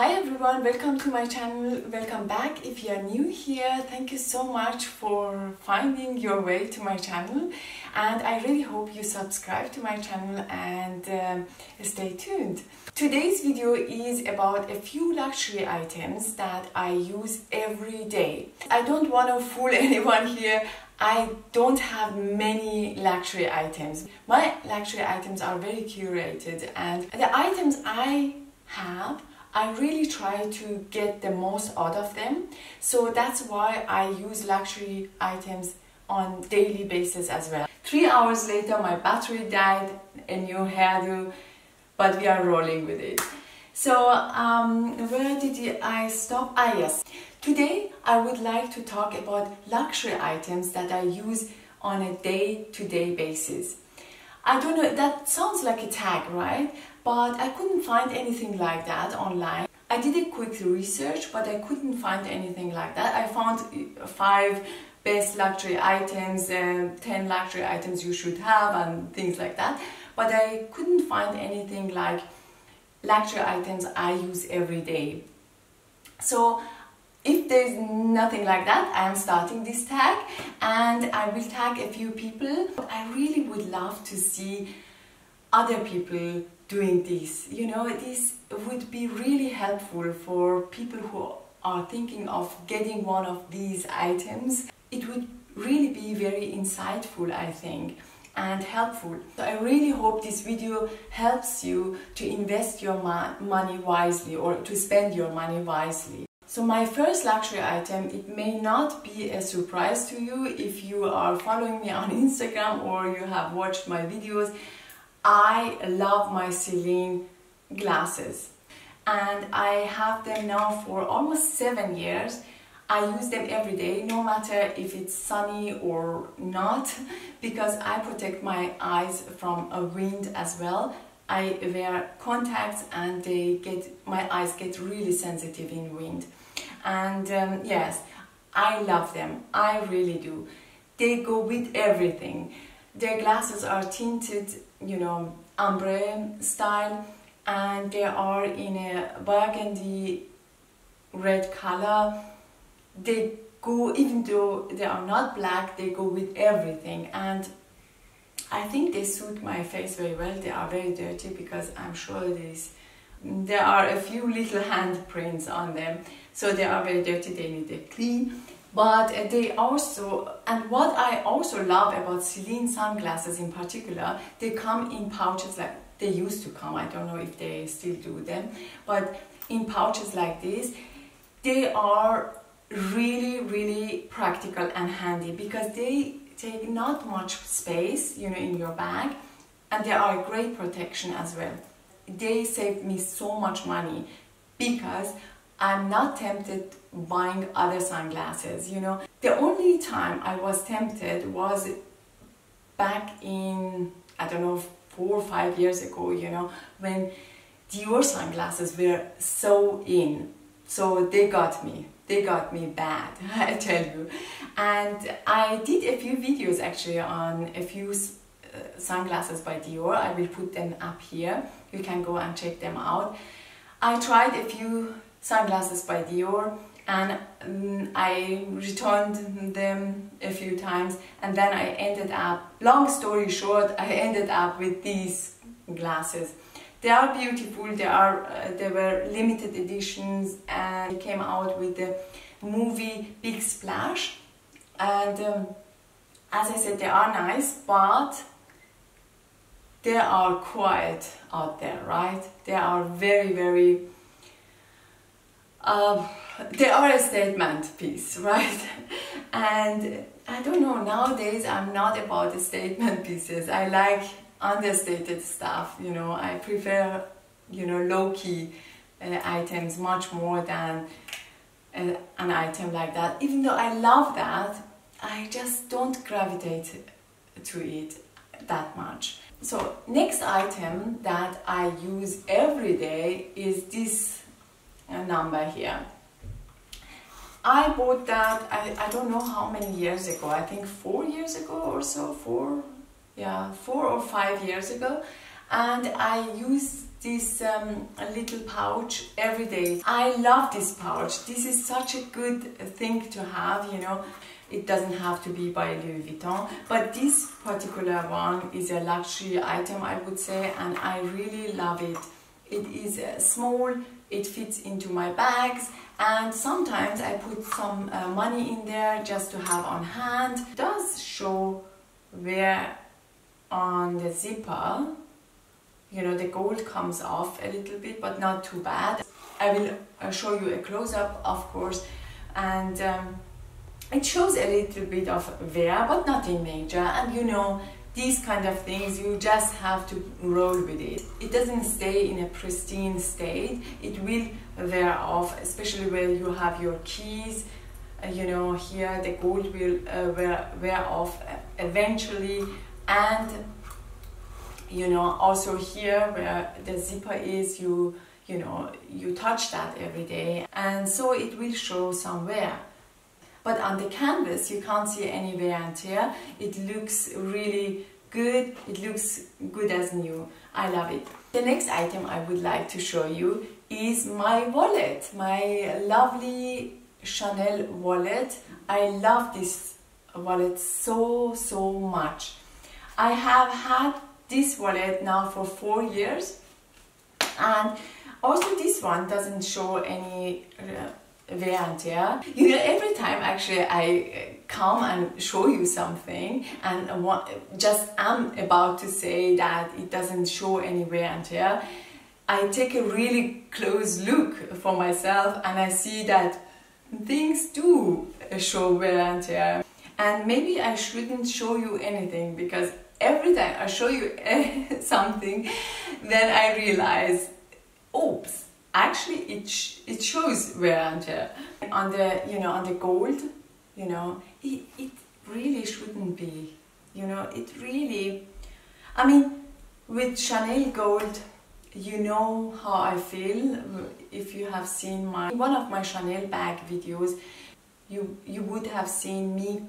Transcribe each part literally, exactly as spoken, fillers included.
Hi everyone, welcome to my channel, welcome back. If you are new here, thank you so much for finding your way to my channel, and I really hope you subscribe to my channel and um, stay tuned. Today's video is about a few luxury items that I use every day. I don't want to fool anyone here. I don't have many luxury items. My luxury items are very curated, and the items I have I really try to get the most out of them, so that's why I use luxury items on daily basis as well. Three hours later my battery died, a new hairdo, but we are rolling with it. So um, where did I stop? Ah yes, today I would like to talk about luxury items that I use on a day-to-day basis. I don't know, that sounds like a tag, right? But I couldn't find anything like that online. I did a quick research, but I couldn't find anything like that. I found five best luxury items, uh, ten luxury items you should have and things like that. But I couldn't find anything like luxury items I use every day. So if there's nothing like that, I am starting this tag and I will tag a few people. I really would love to see other people doing this, you know, this would be really helpful for people who are thinking of getting one of these items. It would really be very insightful, I think, and helpful. So I really hope this video helps you to invest your mo money wisely, or to spend your money wisely. So my first luxury item, it may not be a surprise to you if you are following me on Instagram or you have watched my videos. I love my Celine glasses and I have them now for almost seven years. I use them every day, no matter if it's sunny or not, because I protect my eyes from a wind as well. I wear contacts and they get, my eyes get really sensitive in wind. And um, yes, I love them, I really do. They go with everything. Their glasses are tinted, you know, ombre style, and they are in a burgundy red color. They go, even though they are not black, they go with everything, and I think they suit my face very well. They are very dirty because I'm sure there's, there are a few little handprints on them, so they are very dirty, they need a clean. But they also, and what I also love about Celine sunglasses in particular, they come in pouches like, they used to come, I don't know if they still do them, but in pouches like this, they are really, really practical and handy because they take not much space, you know, in your bag, and they are a great protection as well. They saved me so much money because I'm not tempted buying other sunglasses, you know. The only time I was tempted was back in, I don't know, four or five years ago, you know, when Dior sunglasses were so in. So they got me, they got me bad, I tell you. And I did a few videos actually on a few uh, sunglasses by Dior. I will put them up here, you can go and check them out. I tried a few sunglasses by Dior and um, I returned them a few times, and then I ended up, long story short, I ended up with these glasses. They are beautiful, they are uh, they were limited editions and they came out with the movie Big Splash, and um, as I said, they are nice, but they are quiet out there, right? They are very very Uh, they are a statement piece, right? And I don't know, nowadays I'm not about the statement pieces. I like understated stuff, you know. I prefer, you know, low-key uh, items much more than uh, an item like that. Even though I love that, I just don't gravitate to it that much. So next item that I use every day is this a number here. I bought that, I, I don't know how many years ago, I think four years ago or so, four, yeah, four or five years ago, and I use this um, little pouch every day. I love this pouch. This is such a good thing to have, you know. It doesn't have to be by Louis Vuitton, but this particular one is a luxury item, I would say, and I really love it. It is uh, small, it fits into my bags, and sometimes I put some uh, money in there just to have on hand. It does show where on the zipper, you know, the gold comes off a little bit, but not too bad. I will uh, show you a close-up, of course, and um, it shows a little bit of wear, but nothing major. And you know, these kind of things, you just have to roll with it. It doesn't stay in a pristine state. It will wear off, especially when you have your keys. Uh, you know, here the gold will uh, wear, wear off eventually. And you know, also here where the zipper is, you, you know, you touch that every day. And so it will show some wear. But on the canvas, you can't see any wear and tear. It looks really good. It looks good as new. I love it. The next item I would like to show you is my wallet. My lovely Chanel wallet. I love this wallet so, so much. I have had this wallet now for four years. And also this one doesn't show any uh, wear and tear. You know, every time actually I come and show you something and want, just am about to say that it doesn't show any wear and tear, I take a really close look for myself and I see that things do show wear and tear. And maybe I shouldn't show you anything, because every time I show you something, then I realize, oops, actually it, sh it shows wear and tear. On the, you know, on the gold, you know, it, it really shouldn't be, you know, it really, I mean, with Chanel gold, you know how I feel. If you have seen my, one of my Chanel bag videos, you, you would have seen me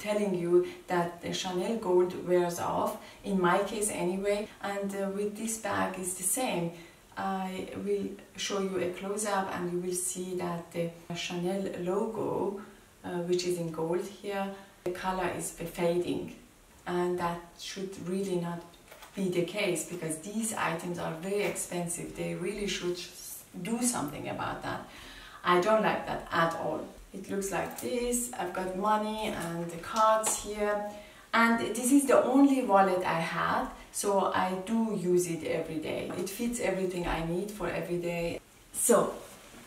telling you that the Chanel gold wears off, in my case anyway, and uh, with this bag it's the same. I will show you a close-up and you will see that the Chanel logo, uh, which is in gold here, the color is fading, and that should really not be the case, because these items are very expensive. They really should do something about that. I don't like that at all. It looks like this. I've got money and the cards here, and this is the only wallet I had. So I do use it every day. It fits everything I need for every day. So,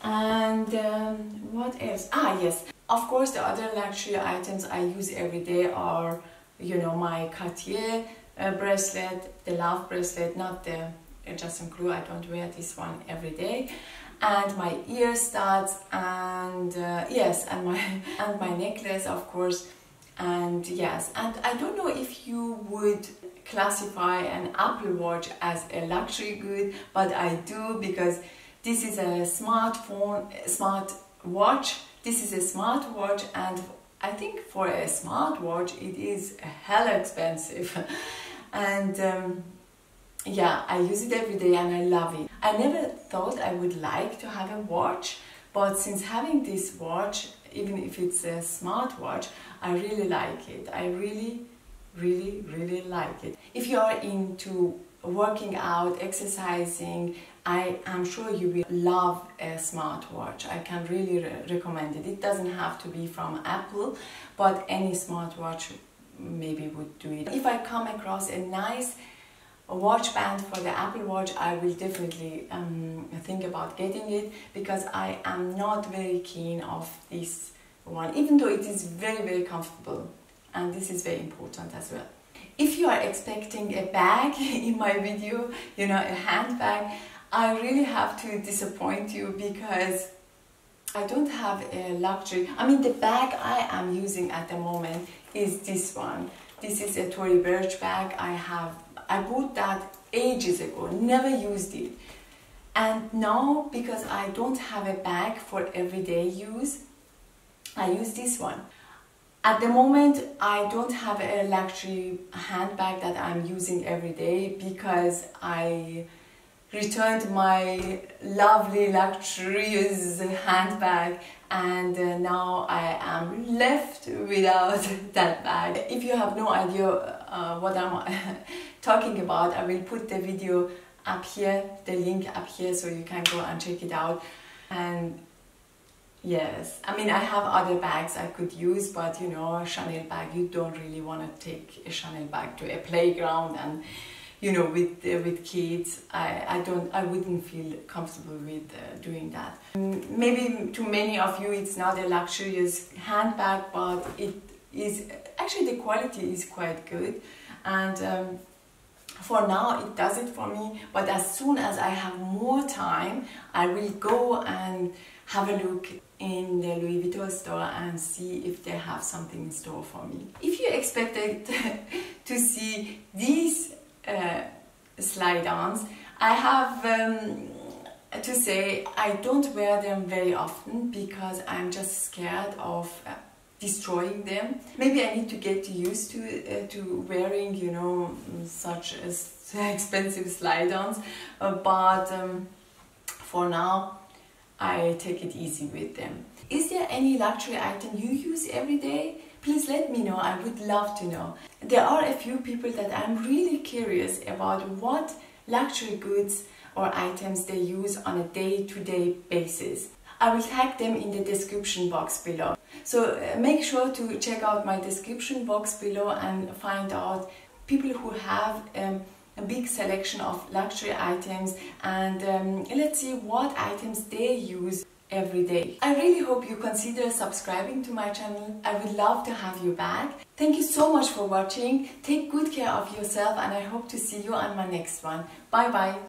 and um, what else? Ah, yes. Of course, the other luxury items I use every day are, you know, my Cartier uh, bracelet, the love bracelet, not the uh, Juste un Clou. I don't wear this one every day. And my ear studs, and uh, yes, and my and my necklace, of course. And yes, and I don't know if you would classify an Apple Watch as a luxury good, but I do, because this is a smartphone, smart watch. This is a smartwatch, and I think for a smartwatch it is hella expensive. And um, yeah, I use it every day and I love it. I never thought I would like to have a watch, but since having this watch, even if it's a smartwatch, I really like it. I really, really, really like it. If you are into working out, exercising, I am sure you will love a smartwatch. I can really re recommend it. It doesn't have to be from Apple, but any smartwatch maybe would do it. If I come across a nice watch band for the Apple Watch, I will definitely um, think about getting it, because I am not very keen of this one, even though it is very, very comfortable, and this is very important as well. If you are expecting a bag in my video, you know, a handbag, I really have to disappoint you, because I don't have a luxury. I mean, the bag I am using at the moment is this one. This is a Tory Burch bag. I have I bought that ages ago, never used it. And now, because I don't have a bag for everyday use, I use this one. At the moment, I don't have a luxury handbag that I'm using every day because I returned my lovely luxurious handbag and now I am left without that bag. If you have no idea uh, what I'm talking about, I will put the video up here, the link up here, so you can go and check it out. And yes, I mean, I have other bags I could use, but you know, a Chanel bag, you don't really want to take a Chanel bag to a playground and, you know, with uh, with kids. I, I don't, I wouldn't feel comfortable with uh, doing that. Maybe to many of you it's not a luxurious handbag, but it is, actually the quality is quite good. And um, for now it does it for me, but as soon as I have more time, I will go and have a look in the Louis Vuitton store and see if they have something in store for me. If you expected to see these uh, slide-ons, I have um, to say I don't wear them very often because I'm just scared of uh, destroying them. Maybe I need to get used to uh, to wearing, you know, such as expensive slide-ons, uh, but um, for now I take it easy with them. Is there any luxury item you use every day? Please let me know, I would love to know. There are a few people that I'm really curious about what luxury goods or items they use on a day-to-day basis. I will tag them in the description box below. So make sure to check out my description box below and find out people who have um, a big selection of luxury items, and um, let's see what items they use every day. I really hope you consider subscribing to my channel. I would love to have you back. Thank you so much for watching. Take good care of yourself and I hope to see you on my next one. Bye bye.